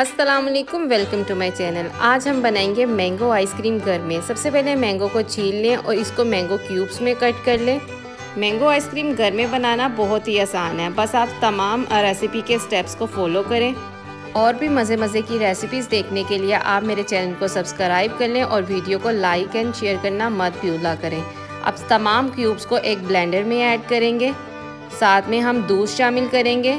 अस्सलामुअलैकुम, welcome to my channel. आज हम बनाएंगे मैंगो आइसक्रीम घर में। सबसे पहले मैंगो को छील लें और इसको मैंगो क्यूब्स में कट कर लें। मैंगो आइसक्रीम घर में बनाना बहुत ही आसान है, बस आप तमाम रेसिपी के स्टेप्स को फॉलो करें। और भी मज़े की रेसिपीज़ देखने के लिए आप मेरे चैनल को सब्सक्राइब कर लें और वीडियो को लाइक एंड शेयर करना मत भूला करें। अब तमाम क्यूब्स को एक ब्लेंडर में ऐड करेंगे। साथ में हम दूध शामिल करेंगे,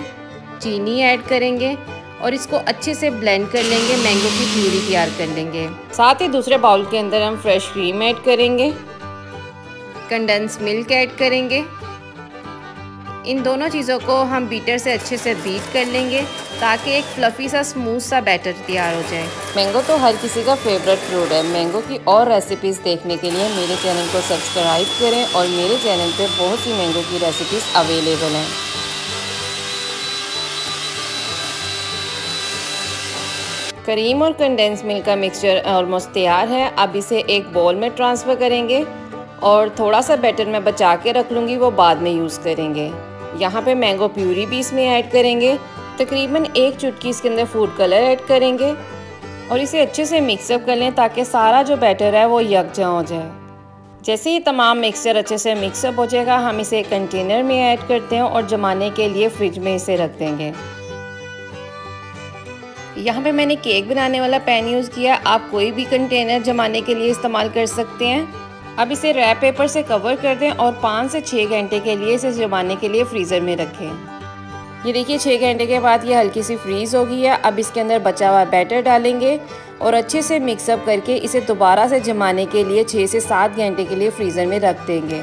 चीनी ऐड करेंगे और इसको अच्छे से ब्लेंड कर लेंगे। मैंगो की प्यूरी तैयार कर लेंगे। साथ ही दूसरे बाउल के अंदर हम फ्रेश क्रीम ऐड करेंगे, कंडेंस मिल्क ऐड करेंगे। इन दोनों चीज़ों को हम बीटर से अच्छे से बीट कर लेंगे ताकि एक फ्लफी सा स्मूथ सा बैटर तैयार हो जाए। मैंगो तो हर किसी का फेवरेट फ्रूट है। मैंगो की और रेसिपीज़ देखने के लिए मेरे चैनल को सब्सक्राइब करें और मेरे चैनल पर बहुत सी मैंगो की रेसिपीज़ अवेलेबल हैं। क्रीम और कंडेंस मिल्क का मिक्सचर ऑलमोस्ट तैयार है। अब इसे एक बाउल में ट्रांसफ़र करेंगे और थोड़ा सा बैटर मैं बचा के रख लूँगी, वो बाद में यूज़ करेंगे। यहाँ पे मैंगो प्यूरी भी इसमें ऐड करेंगे। तकरीबन एक चुटकी इसके अंदर फूड कलर ऐड करेंगे और इसे अच्छे से मिक्सअप कर लें ताकि सारा जो बैटर है वो यकजा हो जाए। जैसे ही तमाम मिक्सचर अच्छे से मिक्सअप हो जाएगा, हम इसे एक कंटेनर में ऐड करते हैं और जमाने के लिए फ्रिज में इसे रख देंगे। यहाँ पे मैंने केक बनाने वाला पैन यूज़ किया। आप कोई भी कंटेनर जमाने के लिए इस्तेमाल कर सकते हैं। अब इसे रैप पेपर से कवर कर दें और 5 से 6 घंटे के लिए इसे जमाने के लिए फ्रीज़र में रखें। ये देखिए 6 घंटे के बाद ये हल्की सी फ्रीज़ हो गई है। अब इसके अंदर बचा हुआ बैटर डालेंगे और अच्छे से मिक्सअप करके इसे दोबारा से जमाने के लिए 6 से 7 घंटे के लिए फ्रीज़र में रख देंगे।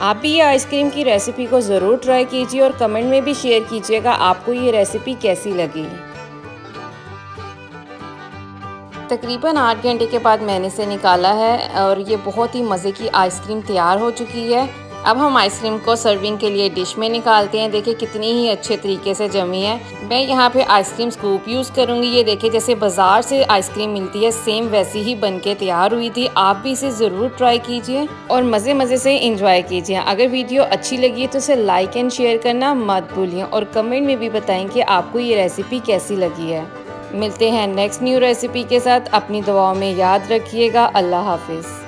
आप भी ये आइसक्रीम की रेसिपी को ज़रूर ट्राई कीजिए और कमेंट में भी शेयर कीजिएगा आपको ये रेसिपी कैसी लगी। तकरीबन 8 घंटे के बाद मैंने इसे निकाला है और ये बहुत ही मज़े की आइसक्रीम तैयार हो चुकी है। अब हम आइसक्रीम को सर्विंग के लिए डिश में निकालते हैं। देखिए कितनी ही अच्छे तरीके से जमी है। मैं यहाँ पे आइसक्रीम स्कूप यूज़ करूँगी। ये देखिए जैसे बाज़ार से आइसक्रीम मिलती है, सेम वैसी ही बनके तैयार हुई थी। आप भी इसे ज़रूर ट्राई कीजिए और मज़े से इंजॉय कीजिए। अगर वीडियो अच्छी लगी तो इसे लाइक एंड शेयर करना मत भूलिए और कमेंट में भी बताएँ कि आपको ये रेसिपी कैसी लगी है। मिलते हैं नेक्स्ट न्यू रेसिपी के साथ। अपनी दुआओं में याद रखिएगा। अल्लाह हाफिज़।